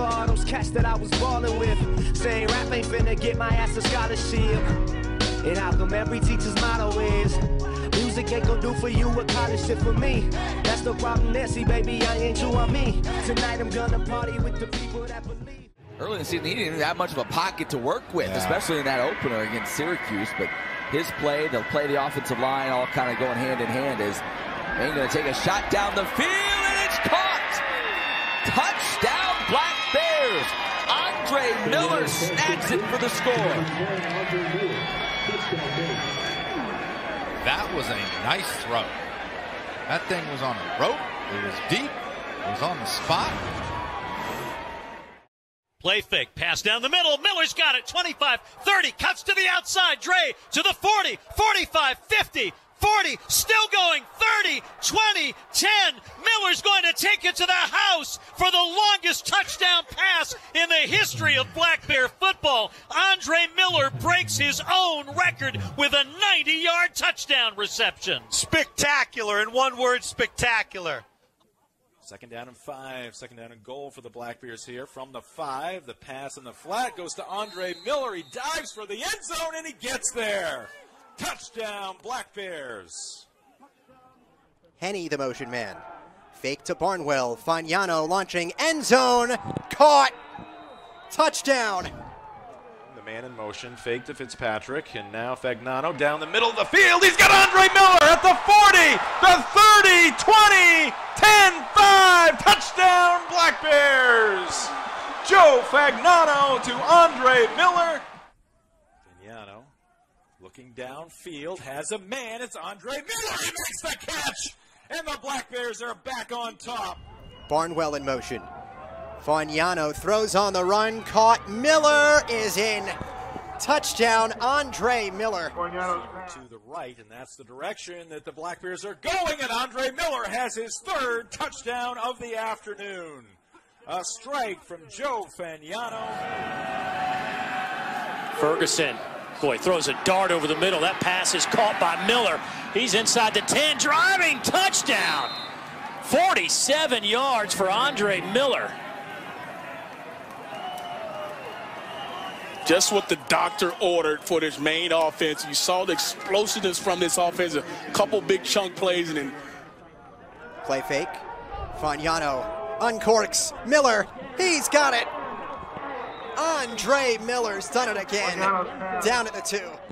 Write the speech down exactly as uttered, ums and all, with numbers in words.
for all those cats that I was ballin' with, saying rap ain't finna get my ass a scholarship. And how come every teacher's motto is, music ain't gon' do for you what college did for me? That's the problem, Nancy, baby, I ain't you, I'm me. Tonight I'm gonna party with the people that believe. Early in the season, he didn't have that much of a pocket to work with, yeah. especially in that opener against Syracuse. But his play, the play of the offensive line, all kind of going hand in hand, is ain't going to take a shot down the field, and it's caught! Touchdown, Black Bears! Andre Miller snags it for the score. That was a nice throw. That thing was on a rope. It was deep. It was on the spot. Play fake, pass down the middle, Miller's got it, twenty-five, thirty, cuts to the outside, Dre to the forty, forty-five, fifty, forty, still going, thirty, twenty, ten, Miller's going to take it to the house for the longest touchdown pass in the history of Black Bear football. Andre Miller breaks his own record with a ninety-yard touchdown reception. Spectacular, in one word, spectacular. Second down and five, second down and goal for the Black Bears here. From the five, the pass in the flat goes to Andre Miller. He dives for the end zone, and he gets there. Touchdown, Black Bears. Henny, the motion man. Fake to Barnwell. Fagnano launching, end zone. Caught. Touchdown. The man in motion, fake to Fitzpatrick, and now Fagnano down the middle of the field. He's got Andre Miller at the forty, the thirty, twenty, touchdown, Black Bears! Joe Fagnano to Andre Miller. Fagnano looking downfield, has a man. It's Andre Miller. He makes the catch, and the Black Bears are back on top. Barnwell in motion. Fagnano throws on the run. Caught. Miller is in. Touchdown, Andre Miller. To the right, and that's the direction that the Black Bears are going, and Andre Miller has his third touchdown of the afternoon. A strike from Joe Fagnano. Ferguson, boy, throws a dart over the middle. That pass is caught by Miller. He's inside the ten, driving, touchdown. forty-seven yards for Andre Miller. Just what the doctor ordered for this main offense. You saw the explosiveness from this offense. A couple big chunk plays and then play fake. Fagnano uncorks Miller. He's got it. Andre Miller's done it again. Down at the two.